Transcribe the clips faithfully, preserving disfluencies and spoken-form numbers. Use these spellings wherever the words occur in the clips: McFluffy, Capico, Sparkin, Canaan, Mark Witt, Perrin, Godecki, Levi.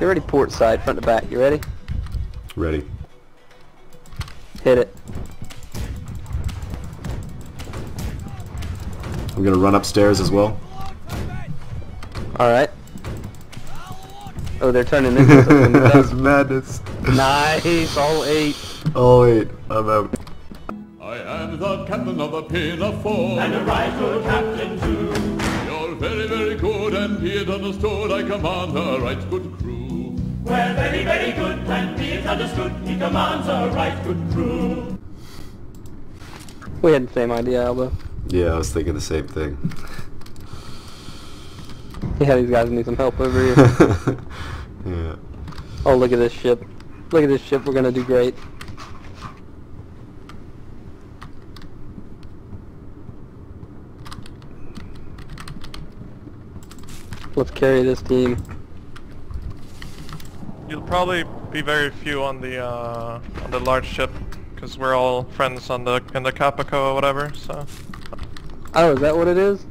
You're ready port side, front to back. You ready? Ready. Hit it. I'm going to run upstairs as well. Alright. Oh, they're turning into something. That's madness. Nice, all eight. All eight. I'm out. I am the captain of the pinafore. And a rightful captain too. You're very, very good and he is understood. I command a right good crew. We're very, very good and he is understood. He commands a right good crew. We had the same idea, Alba. Yeah, I was thinking the same thing. Yeah, these guys need some help over here. Yeah. Oh, look at this ship. Look at this ship, we're gonna do great. Let's carry this team. You'll probably be very few on the uh, on the large ship, because we're all friends on the in the Capico or whatever, so... Oh, is that what it is?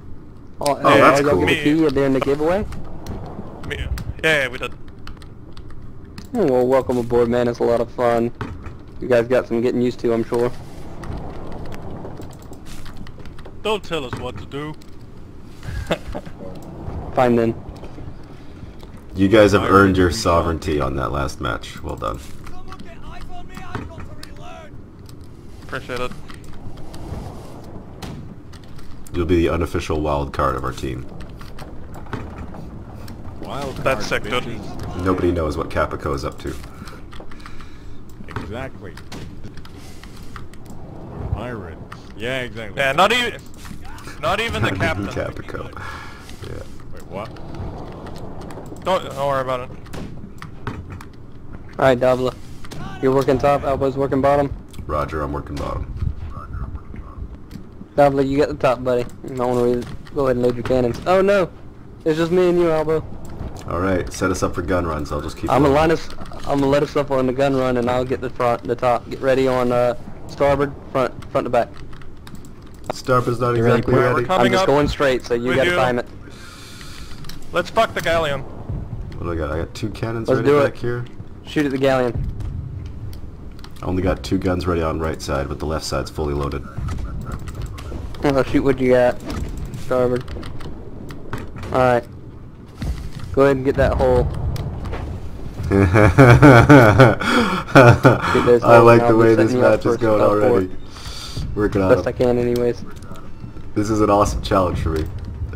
Oh, oh hey, that's I cool. Got the key at the end of the giveaway? Me. Yeah, yeah, we did. Oh, well, welcome aboard, man. It's a lot of fun. You guys got some getting used to, I'm sure. Don't tell us what to do. Fine, then. You guys have earned your sovereignty on that last match. Well done. Appreciate it. You'll be the unofficial wild card of our team. Wild card. That's sick, dude. Nobody knows what Capico is up to. Exactly. Pirates. Yeah, exactly. Yeah, not even, not even the captain. Capico. Yeah. Wait, what? Don't, don't worry about it. All right, Dabla. You're working top. Elbow's working bottom. Roger, I'm working bottom. Lovely, you got the top, buddy. You might want to go ahead and load your cannons. Oh no, it's just me and you, Albo. All right, set us up for gun runs. I'll just keep. I'm gonna line us. I'm gonna let us up on the gun run, and I'll get the front, the top. Get ready on uh, starboard, front, front to back. Starboard's not You're exactly ready. ready. I'm just going straight, so you gotta you. time it. Let's fuck the galleon. What do I got? I got two cannons Let's ready do back it. here. Shoot at the galleon. I only got two guns ready on right side, but the left side's fully loaded. I'll shoot what you got. Starboard. Alright. Go ahead and get that hole. I like the way this match is going already. Working on it. Best I can anyways. This is an awesome challenge for me.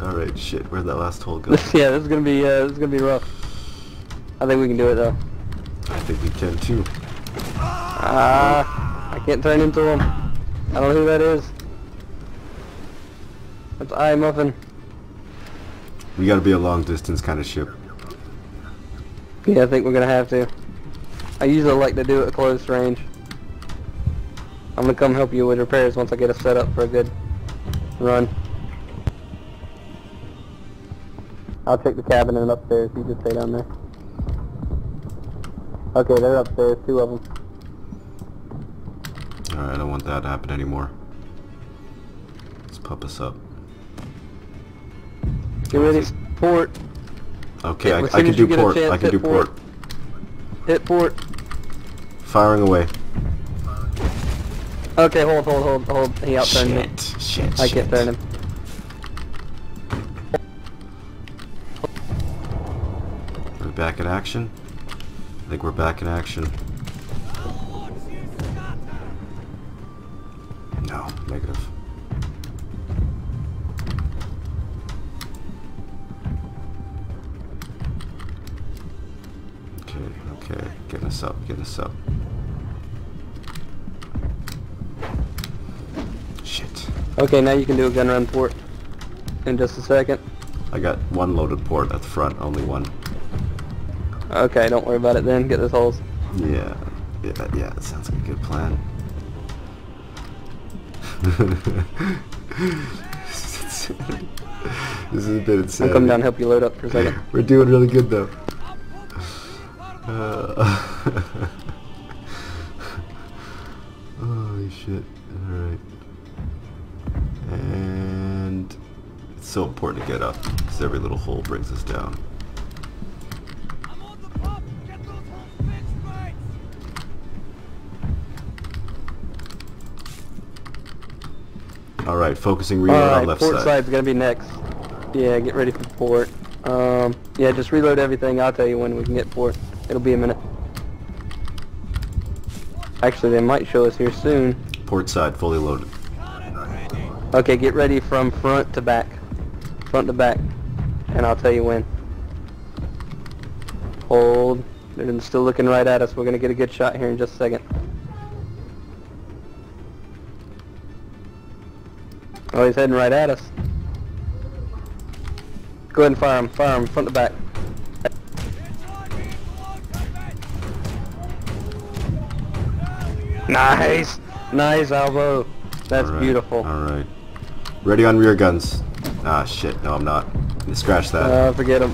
Alright, shit, where'd that last hole go? Yeah, this is gonna be uh, this is gonna be rough. I think we can do it though. I think we can too. Ah, I can't turn into him. I don't know who that is. That's I Muffin. We gotta be a long distance kind of ship. Yeah, I think we're gonna have to. I usually like to do it at close range. I'm gonna come help you with repairs once I get us set up for a good run. I'll check the cabin and upstairs. You just stay down there. Okay, they're upstairs. Two of them. Alright, I don't want that to happen anymore. Let's pump us up. Get ready, port. Okay, I, I can do port. Chance, I can do port. port. Hit port. Firing away. Okay, hold, hold, hold, hold. He outturned me. Shit, shit, I can't turn him. We're back in action. I think we're back in action. No, negative. Okay, getting us up, getting us up. Shit. Okay, now you can do a gun run port in just a second. I got one loaded port at the front, only one. Okay, don't worry about it then, get those holes. Yeah, yeah, yeah, that sounds like a good plan. This is a bit insane. I'll come down and help you load up for a second. We're doing really good though. Uh, holy shit, alright. And it's so important to get up, because every little hole brings us down. I'm on the pop. Alright, focusing reload on left side. Port side's gonna be next. Yeah, get ready for port. Um, yeah, just reload everything. I'll tell you when we can get port. It'll be a minute. Actually, they might show us here soon. Port side, fully loaded. Okay, get ready from front to back. Front to back. And I'll tell you when. Hold. They're still looking right at us. We're going to get a good shot here in just a second. Oh, he's heading right at us. Go ahead and fire him. Fire him. Front to back. Nice! Nice, Albo. That's All right. beautiful. Alright. Ready on rear guns. Ah, shit. No, I'm not. Scratch that. Uh, forget him.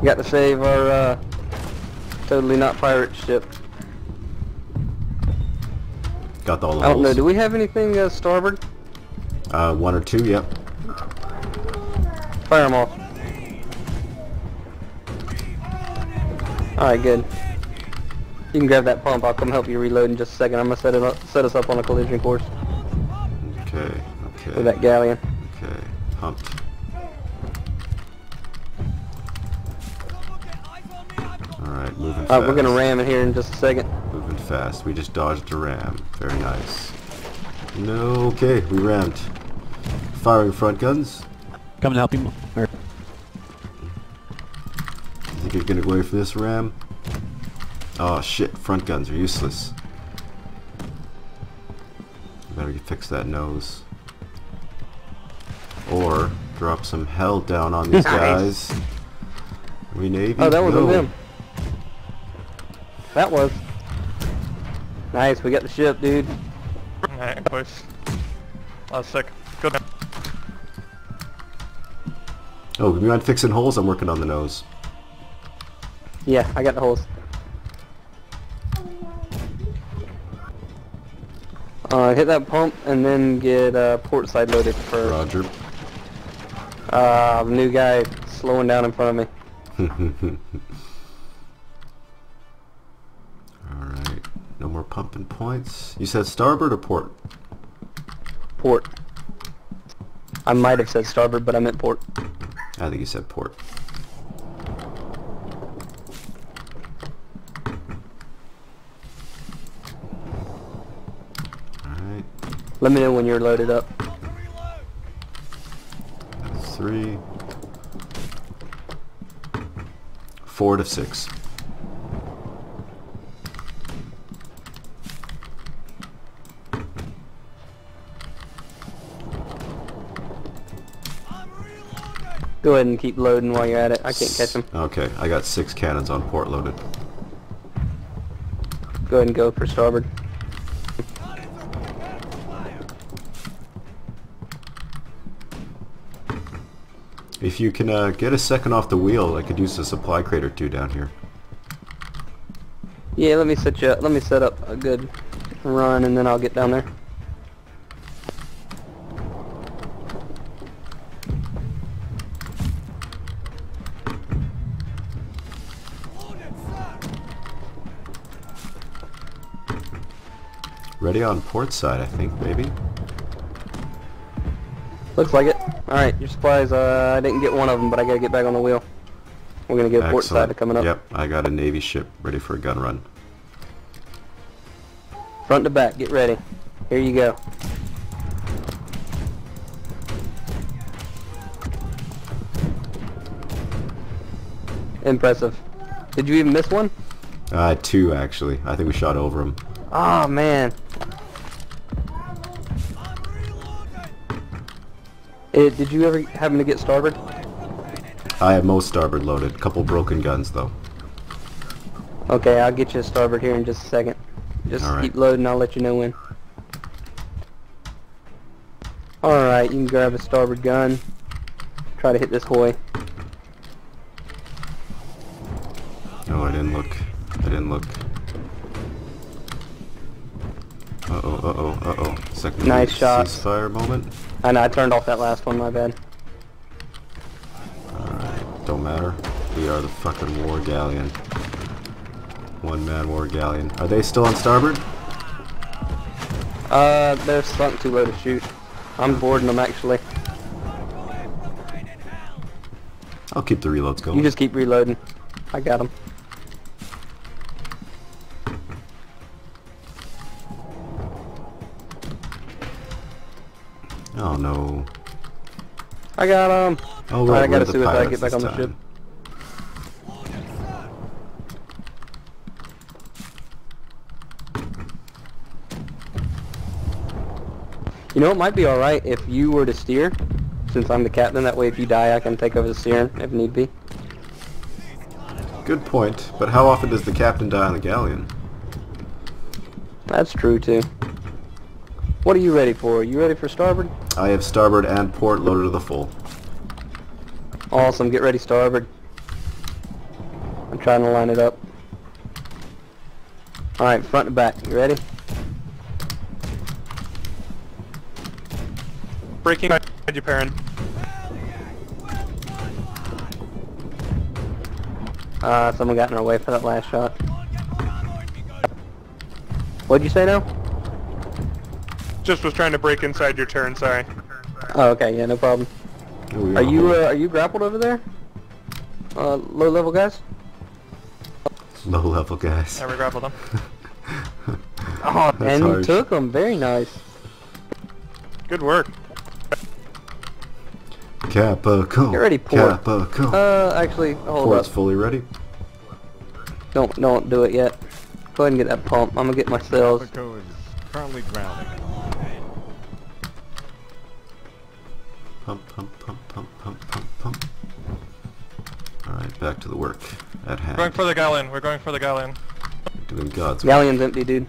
We got to save our uh, totally not pirate ship. Got the whole I don't holes. know. Do we have anything uh, starboard? Uh, one or two. Yep. Fire them all. All right, good. You can grab that pump. I'll come help you reload in just a second. I'm gonna set it up, set us up on a collision course. Okay. Okay. With that galleon. Okay. Pump. Alright, moving uh, fast. We're going to ram it here in just a second. Moving fast. We just dodged a ram. Very nice. No, okay, we rammed. Firing front guns. Come and help him. You think you're going to go away for this ram? Oh shit, front guns are useless. Better fix that nose. Or drop some hell down on these guys. We Navy? Oh, that wasn't them. That was. Nice, we got the ship, dude. Alright, boys. Last sec. Good. Oh, you mind fixing holes? I'm working on the nose. Yeah, I got the holes. Uh, hit that pump and then get uh, port side loaded first. Roger. Uh, new guy slowing down in front of me. Alright, no more pumping points. You said starboard or port? Port. I might have said starboard, but I meant port. I think you said port. Alright. Let me know when you're loaded up. That's three. Four to six. Go ahead and keep loading while you're at it. I can't catch them. Okay, I got six cannons on port loaded. Go ahead and go for starboard. If you can uh, get a second off the wheel, I could use a supply crate or two down here. Yeah, let me set you up. Let me set up a good run, and then I'll get down there. Ready on port side, I think, baby. Looks like it. Alright, your supplies, uh, I didn't get one of them, but I gotta get back on the wheel. We're gonna get a port side coming up. Yep, I got a Navy ship ready for a gun run. Front to back, get ready. Here you go. Impressive. Did you even miss one? Uh, two actually. I think we shot over them. Oh man. It, did you ever happen to get starboard? I have most starboard loaded. Couple broken guns though. Okay, I'll get you a starboard here in just a second. Just right. keep loading. I'll let you know when. All right, you can grab a starboard gun. Try to hit this hoy. No, I didn't look. I didn't look. Uh oh. Uh oh. Uh oh. Second. Nice shot. Ceasefire moment. I know, I turned off that last one, my bad. Alright, don't matter. We are the fucking war galleon. One man war galleon. Are they still on starboard? Uh, they're starting too low to shoot. I'm boarding them actually. I'll keep the reloads going. You just keep reloading. I got them. Oh no. I got him. Oh, right, I gotta see if I get back on the ship. You know, it might be alright if you were to steer, since I'm the captain. That way if you die I can take over the steering if need be. Good point, but how often does the captain die on the galleon? That's true too. What are you ready for? You ready for starboard? I have starboard and port loaded to the full. Awesome, get ready starboard. I'm trying to line it up. Alright, front and back, you ready? Breaking by Japan. Uh, someone got in our way for that last shot. What'd you say now? Just was trying to break inside your turn, sorry. Oh, okay, yeah, no problem. Are you, uh, are you grappled over there? Uh, low level guys? Low level guys. Yeah, we grappled them. Oh, and you took them, very nice. Good work. Capico. Get ready, port. Capico. Uh, actually, hold Port's up. Port's fully ready. Don't, don't do it yet. Go ahead and get that pump. I'm gonna get my sails. Capico is currently grounding. Pump, pump, pump, pump, pump, pump, pump. Alright, back to the work at hand. We're going for the galleon. We're going for the galleon. Doing God's work. Galleon's empty, dude.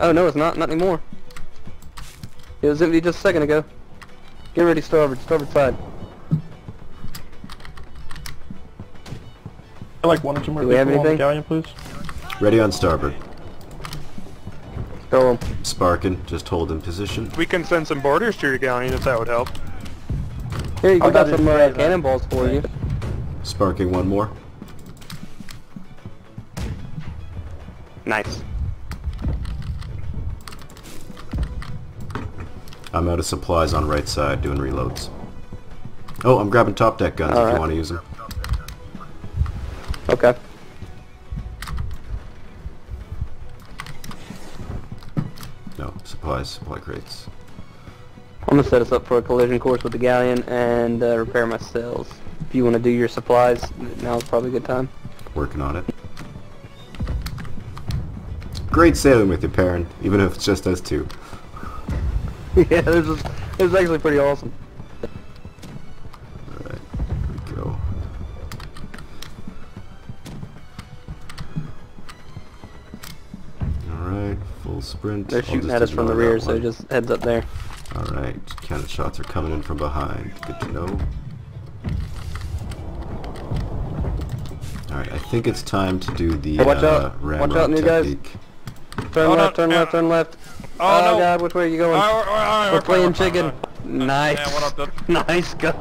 Oh, no, it's not. Not anymore. It was empty just a second ago. Get ready, starboard. Starboard side. Like one or two more do we have anything? Galleon, please. Ready on starboard. Go on. Sparkin, just hold in position. We can send some boarders to your galleon if that would help. Here, you got some uh, cannonballs for right. you. Sparking one more. Nice. I'm out of supplies on right side, doing reloads. Oh, I'm grabbing top deck guns All if right. you want to use them. Okay. No, supplies, supply crates. I'm going to set us up for a collision course with the galleon and uh, repair my sails. If you want to do your supplies, now's probably a good time. Working on it. Great sailing with you, Perrin, even if it's just us two. Yeah, this is, this is actually pretty awesome. Alright, here we go. Alright, full sprint. They're shooting at us from the rear, so just heads up there. Alright, cannon shots are coming in from behind. Good to know. Alright, I think it's time to do the hey, watch uh, out. Ramrod Watch out, new technique. guys. Turn oh, left, no, turn no. left, turn left. Oh, oh no. God, which way are you going? Oh, oh, oh, We're playing chicken. Oh, oh. Nice. Yeah, nice gut.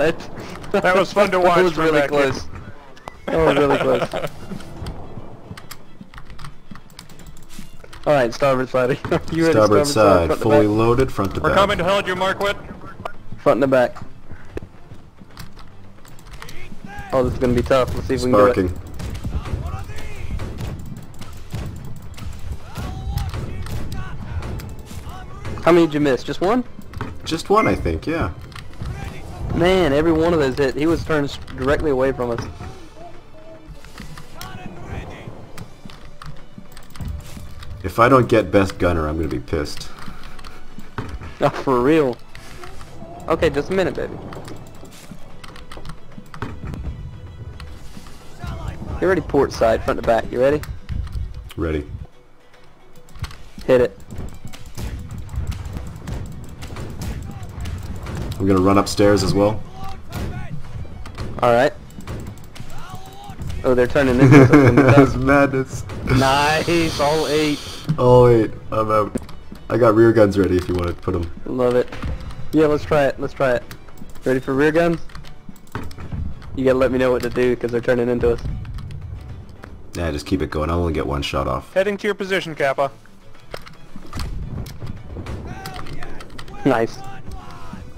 That was fun to watch. That was really close. That was really close. Alright, starboard side. You starboard, starboard side, side fully loaded, front to We're back. We're coming to hold your Mark Witt. Front and back. Oh, this is going to be tough. Let's see if Sparking. we can do it. How many did you miss? Just one? Just one, I think, yeah. Man, every one of those hit. He was turned directly away from us. If I don't get best gunner, I'm going to be pissed. Oh, for real? Okay, just a minute, baby. You're ready port side, front to back. You ready? Ready. Hit it. I'm going to run upstairs as well. Alright. Oh, they're turning into something. That's madness. Nice, all eight. All eight. I'm out. I got rear guns ready if you want to put them. Love it. Yeah, let's try it. Let's try it. Ready for rear guns? You gotta let me know what to do because they're turning into us. Nah, just keep it going. I'll only get one shot off. Heading to your position, Kappa. Nice.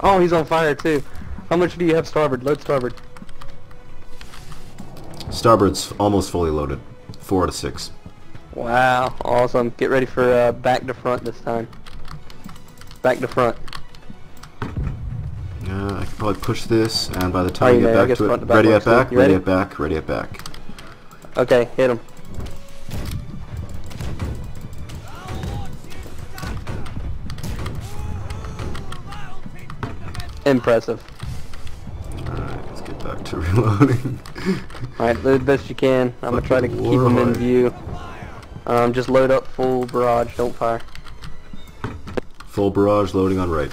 Oh, he's on fire too. How much do you have starboard? Load starboard. Starboard's almost fully loaded. Four out of six. Wow, awesome. Get ready for uh, back to front this time. Back to front. Uh, I can probably push this, and by the time oh, you get know, back to it, to back ready at back, ready at back, ready at back. Okay, hit him. Impressive. Alright, let's get back to reloading. Alright, do the best you can. I'm going to try to keep them in view. Um, just load up full barrage, don't fire. Full barrage, loading on right.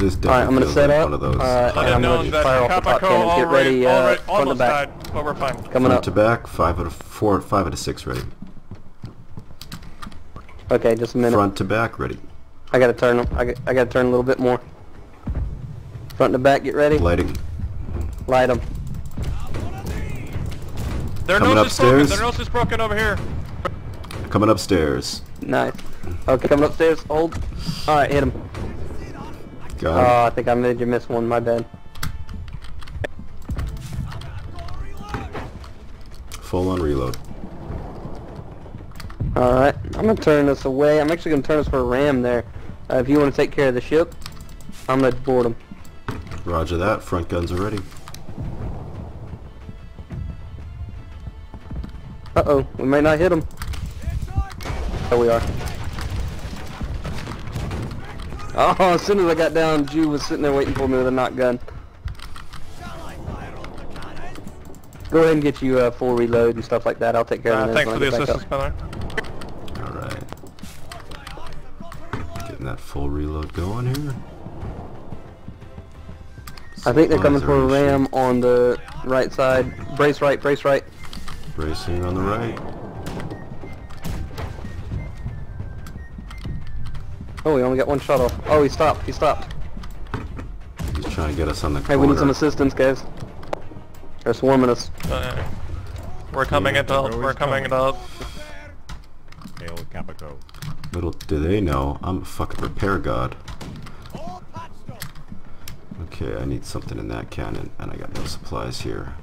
Alright, I'm going to set up, uh, and I'm going to fire off the top cannon. Get ready, uh, front to back. Coming up. Front to back, five out of four, five out of six ready. Okay, just a minute. Front to back, ready. I gotta turn, I got, I gotta turn a little bit more. Front to back, get ready. Lighting. Light them. Their coming nose upstairs. Is broken. Their nose is broken over here. Coming upstairs. Nice. Okay, coming upstairs, hold. Alright, hit him. Oh, uh, I think I made you miss one, my bad. Full on reload. Alright, I'm going to turn this away. I'm actually going to turn this for a ram there. Uh, if you want to take care of the ship, I'm going to board them. Roger that, front guns are ready. Uh-oh, we may not hit them. There we are. Oh, as soon as I got down, Jew was sitting there waiting for me with a knock gun. Go ahead and get you a uh, full reload and stuff like that. I'll take care uh, of it. Thanks for the assistance, Miller. Alright. Getting that full reload going here. I think they're coming for a ram on the right side. Brace right, brace right. Bracing on the right. Oh, we only got one shot off. Oh, he stopped. He stopped. He's trying to get us on the corner. Hey, we need some assistance, guys. They're swarming us. Uh, we're coming yeah, at help. We're coming at help. Little do they know, I'm a fucking repair god. Okay, I need something in that cannon, and I got no supplies here.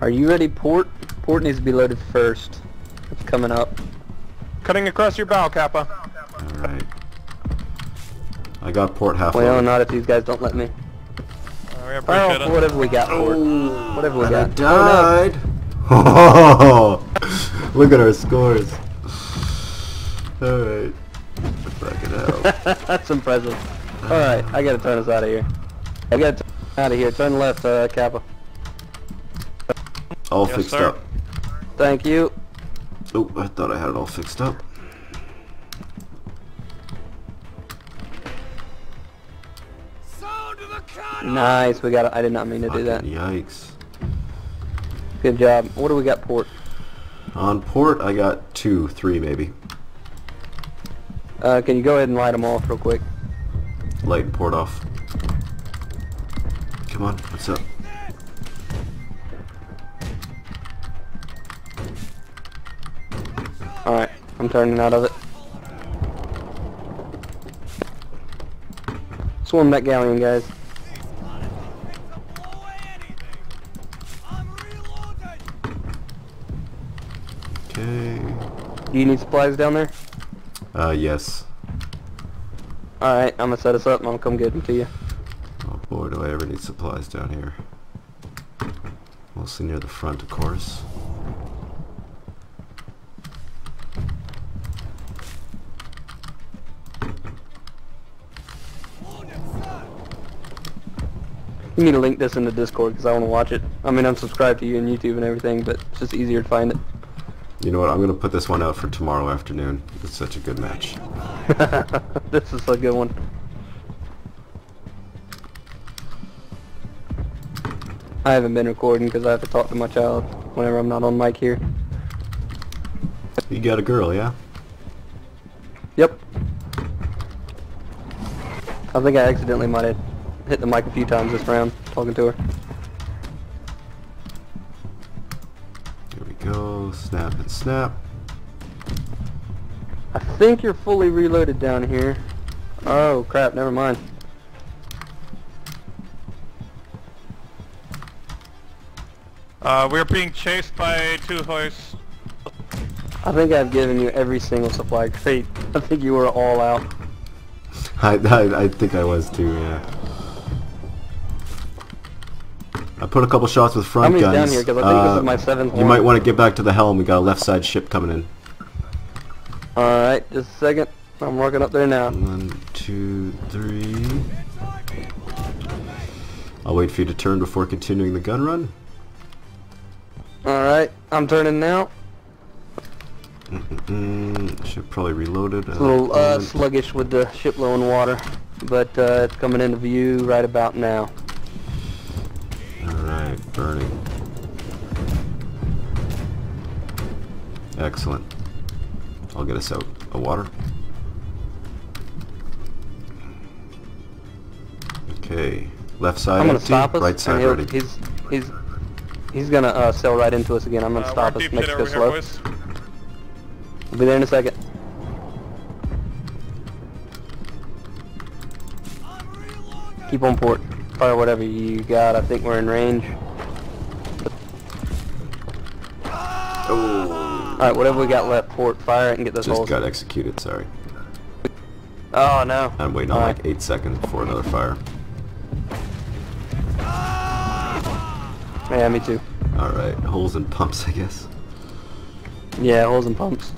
Are you ready, Port? Port needs to be loaded first. It's coming up. Cutting across your bow, Kappa. Alright. I got Port halfway. Well, not if these guys don't let me. Uh, we oh, whatever we got, Port. Oh, whatever we got. I died! Oh, no. Look at our scores. Alright. Fucking hell. That's impressive. Alright, I gotta turn us out of here. I gotta turn out of here. Turn left, uh, Kappa. All yes, fixed sir. Up. Thank you. Oh, I thought I had it all fixed up. Nice, we got it. I did not mean to Fucking do that. Yikes. Good job. What do we got, Port? On Port, I got two, three maybe. Uh, can you go ahead and light them off real quick? Light Port off. Come on, what's up? Alright, I'm turning out of it. Swarm that galleon, guys. Okay. Do you need supplies down there? Uh, yes. Alright, I'm gonna set us up and I'll come get them to you. Oh boy, do I ever need supplies down here. Mostly near the front, of course. You need to link this into Discord because I want to watch it. I mean, I'm subscribed to you on YouTube and everything, but it's just easier to find it. You know what? I'm going to put this one out for tomorrow afternoon. It's such a good match. This is a good one. I haven't been recording because I have to talk to my child whenever I'm not on mic here. You got a girl, yeah? Yep. I think I accidentally might have hit the mic a few times this round, talking to her. There we go, snap and snap. I think you're fully reloaded down here. Oh crap, never mind. Uh, we're being chased by two hoists. I think I've given you every single supply crate. I think you were all out. I, I, I think I was too, yeah. I put a couple shots with front guns. I'm down here because I think uh, this is my seventh one. You might want to get back to the helm. We got a left side ship coming in. Alright, just a second. I'm working up there now. One, two, three. I'll wait for you to turn before continuing the gun run. Alright, I'm turning now. Mm-mm-mm. Ship probably reloaded. It's a little uh, sluggish with the ship low in water, but uh, it's coming into view right about now. Alright, burning. Excellent. I'll get us out of water. Okay, left side I'm gonna empty, stop us, right side ready. He's, he's, he's gonna uh, sail right into us again. I'm gonna uh, stop us, make us go slow. Boys. I'll be there in a second. Keep on port. Fire whatever you got. I think we're in range. Oh. Alright, whatever we got left, port. Fire it and get those holes. Just got executed, sorry. Oh no. I'm waiting on All like right. eight seconds before another fire. Yeah, me too. Alright, holes and pumps, I guess. Yeah, holes and pumps.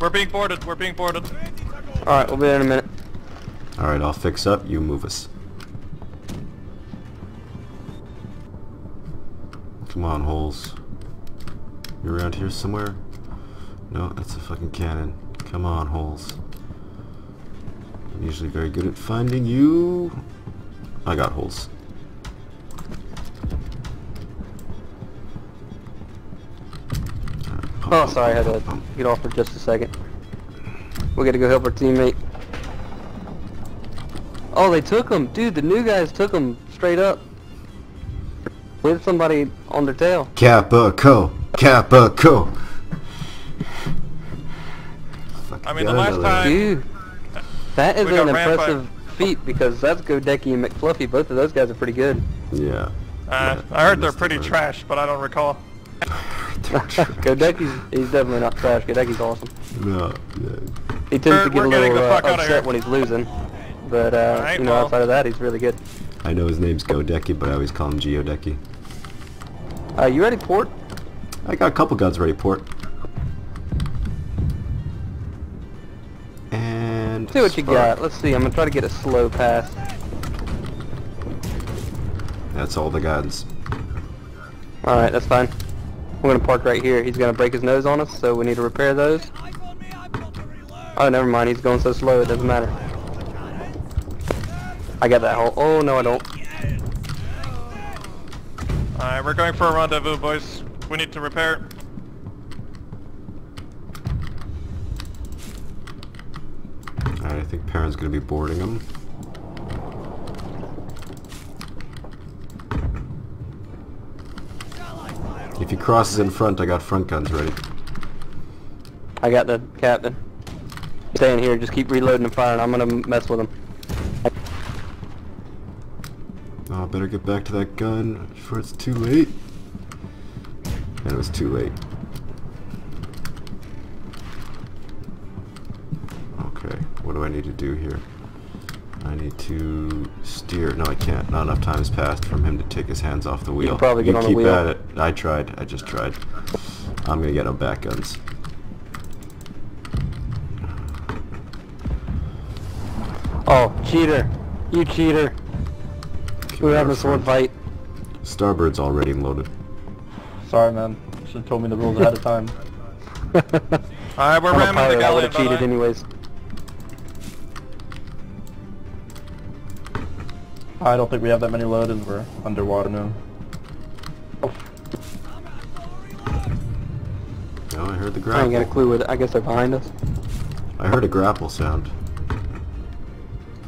We're being boarded, we're being boarded. Alright, we'll be there in a minute. Alright, I'll fix up, you move us. Come on, holes. You're around here somewhere? No, that's a fucking cannon. Come on, holes. I'm usually very good at finding you. I got holes. Oh, sorry, I had to get off for just a second. We gotta go help our teammate. Oh, they took him! Dude, the new guys took him straight up. With somebody on their tail. Capico! Capico! I mean, the last time... Dude, that is an impressive feat because that's Godecki and McFluffy. Both of those guys are pretty good. Yeah. Uh, yeah I heard they're pretty trash, but I don't recall. Godecki's he's definitely not trash. Godecki's awesome. No, yeah. He tends we're, to get a little uh, upset when he's losing, but uh, right, you know, well. outside of that, he's really good. I know his name's Godecki, but I always call him Geodecki. Uh, you ready, port? I got a couple guns ready, port. And see what spark. you got. Let's see. I'm gonna try to get a slow pass. That's all the guns. All right, that's fine. We're gonna park right here. He's gonna break his nose on us, so we need to repair those. Oh, never mind. He's going so slow, it doesn't matter. I got that hole. Oh no, I don't. Alright, we're going for a rendezvous, boys. We need to repair. Alright, I think Perrin's gonna be boarding him. If he crosses in front, I got front guns ready. I got the captain. Stay in here, just keep reloading and firing. I'm gonna mess with him. Oh, better get back to that gun before it's too late. And it was too late. Okay, what do I need to do here? I need to steer. No, I can't. Not enough time has passed from him to take his hands off the wheel. You can probably get on the wheel. You keep at it. I tried. I just tried. I'm gonna get him back guns. Oh, cheater! You cheater! We're having a sword fight. Starboard's already loaded. Sorry, man. Should've told me the rules ahead of time. Alright, we're ramming the guy. I would've cheated anyways. I don't think we have that many loaded. We're underwater now. Oh. heard the grapple. I ain't got a clue where the, I guess they're behind us. I heard a grapple sound.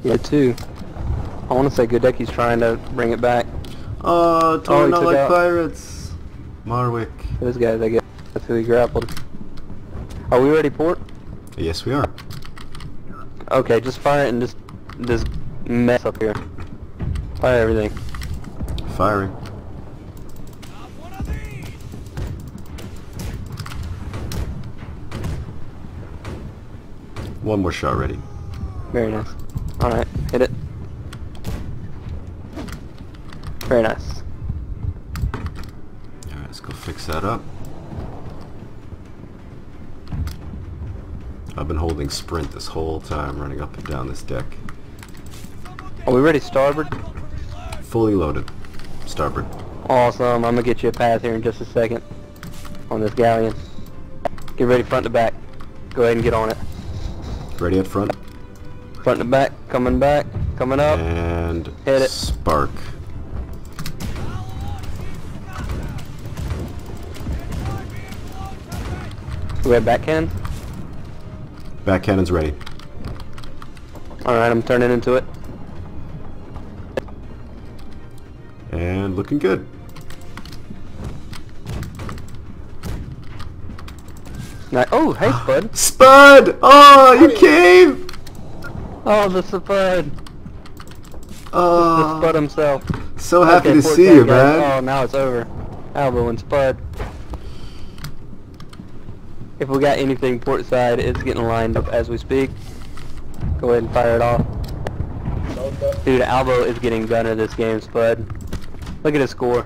Yeah, too. I want to say Godecki's trying to bring it back. Uh, totally not like pirates. Marwick. Those guys, I guess. That's who he grappled. Are we ready, Port? Yes, we are. Okay, just fire it and just this mess up here. Fire everything. Firing. Not one of these. One more shot ready. Very nice. Alright, hit it. Very nice. Alright, let's go fix that up. I've been holding sprint this whole time, running up and down this deck. Are we ready, starboard? Fully loaded. Starboard. Awesome. I'm going to get you a path here in just a second on this galleon. Get ready front to back. Go ahead and get on it. Ready at front? Front to back. Coming back. Coming up. And hit it. Spark. Do we have backhand? Back cannon's ready. Alright, I'm turning into it. And looking good. Now, oh, hey, Spud. Spud! Oh, you came! Oh, the Spud. Oh. The Spud himself. So happy okay, to see you, guys. Man. Oh, now it's over. Albo and Spud. If we got anything port side, it's getting lined up as we speak. Go ahead and fire it off. Dude, Albo is getting gunner this game, Spud. Look at his score.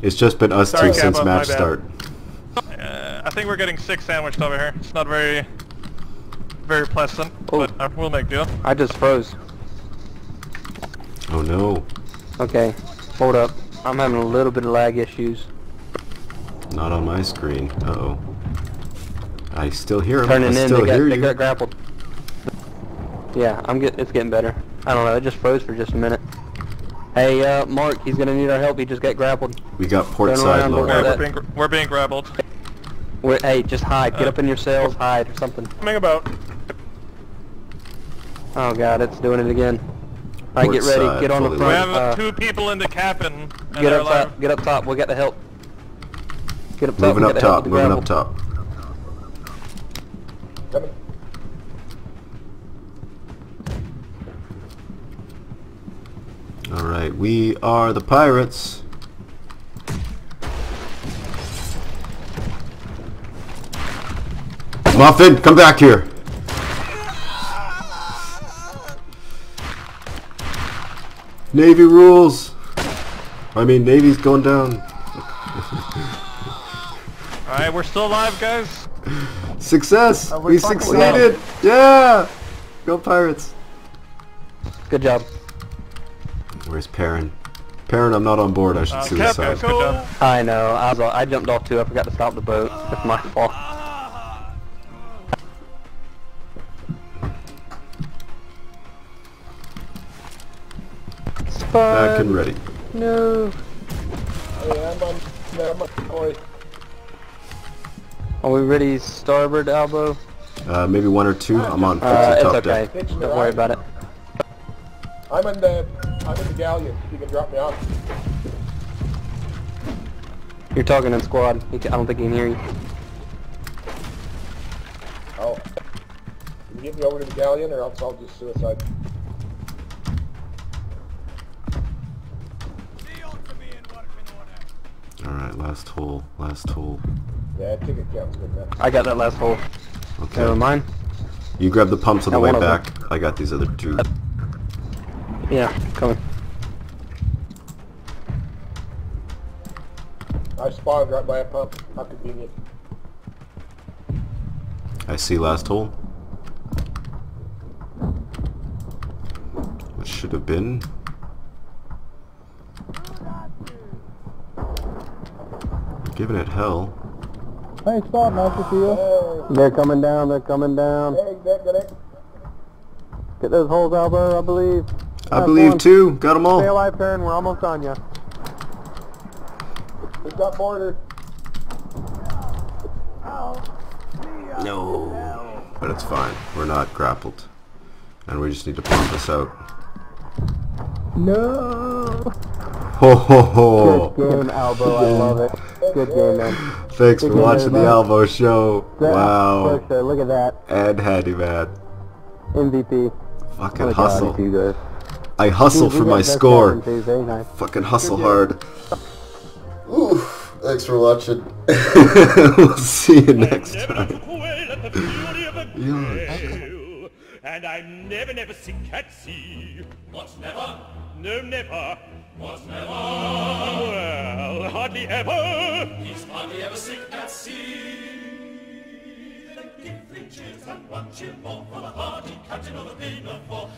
It's just been us Sorry, two Cap, since match start. Uh, I think we're getting six sandwiched over here. It's not very, very pleasant, oh. but we'll make do. I just froze. Oh no. Okay, hold up. I'm having a little bit of lag issues. Not on my screen. Uh oh. I still hear him. Turning I still in, they, hear got, they got grappled. Yeah, I'm get, it's getting better. I don't know, it just froze for just a minute. Hey, uh, Mark, he's gonna need our help, he just got grappled. We got port side low. We're, we're, being, we're being grappled. We're, hey, just hide, get uh, up in your sails, hide, or something. Coming about. Oh god, it's doing it again. Alright, get ready, side, get on the front. We have uh, two people in the cabin. Get up top, get up top, we got the help. Get up top, moving up top, moving up top. Alright, we are the pirates. Muffin, come back here. Navy rules. I mean, Navy's going down. Alright, we're still alive, guys. Success! We succeeded! Yeah! Go Pirates! Good job. Where's Perrin? Perrin, I'm not on board. I should uh, suicide. Captain, I know. I, was, I jumped off too. I forgot to stop the boat. That's my fault. Spud. Back and ready. No. Are we ready, starboard, Albo? Uh, maybe one or two. I'm on. Uh, it's okay. Deck. Don't worry about it. I'm in the I'm in the galleon. You can drop me off. You're talking in squad. I don't think he can hear you. Oh, can you get me over to the galleon, or else I'll just suicide. All right, last hole. Last hole. Yeah, I think it counts with that. I got that last hole. Okay. Never mind. You grab the pumps on the way back. I got these other two. Yeah, coming. I spawned right by a pump. How convenient. I see last hole. What should have been? I'm giving it hell. Hey, Spot, nice to see you. Hey. They're coming down, they're coming down. Hey, get, get, it. Get those holes, Albert, I believe. I That's believe one. Too. Got them all. Stay alive, Perrin. We're almost on ya. We've got border. No. But it's fine. We're not grappled. And we just need to pump this out. No. Ho ho ho. Good game, Albo. I love it. Good game, man. Thanks Good for watching the Albo show. That wow. Sure. Look at that. And Hattie, man. M V P. Fucking oh hustle. God, I hustle Dude, for my score. Nice. Fucking hustle hard. Oof. Thanks for watching. We'll see you next time. Yeah. And I'm never, never sick at sea. What's never? No, never. What's never? Well, hardly ever. He's hardly ever sick at sea. They give three cheers and one cheer more for the hardy captain or the painter for